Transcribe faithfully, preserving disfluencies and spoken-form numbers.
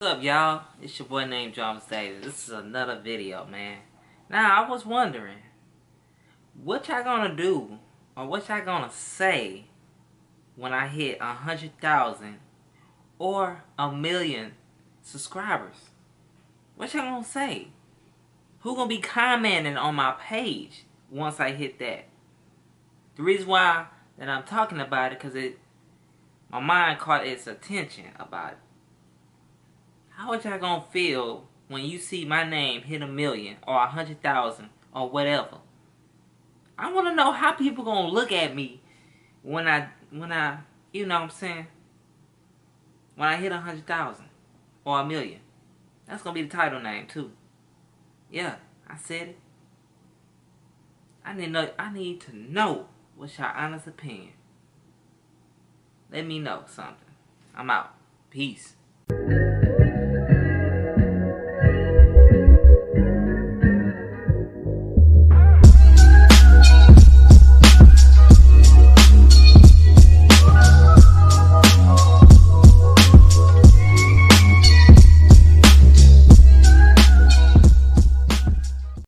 What's up, y'all? It's your boy named Jarvis Davis. This is another video, man. Now, I was wondering, what y'all gonna do, or what y'all gonna say when I hit one hundred thousand or a million subscribers? What y'all gonna say? Who gonna be commenting on my page once I hit that? The reason why that I'm talking about it, because it, my mind caught its attention about it. How are y'all gonna feel when you see my name hit a million or a hundred thousand or whatever? I wanna know how people gonna look at me when I, when I, you know what I'm saying? When I hit a hundred thousand or a million. That's gonna be the title name too. Yeah, I said it. I need, know, I need to know what's your honest opinion. Let me know something. I'm out. Peace.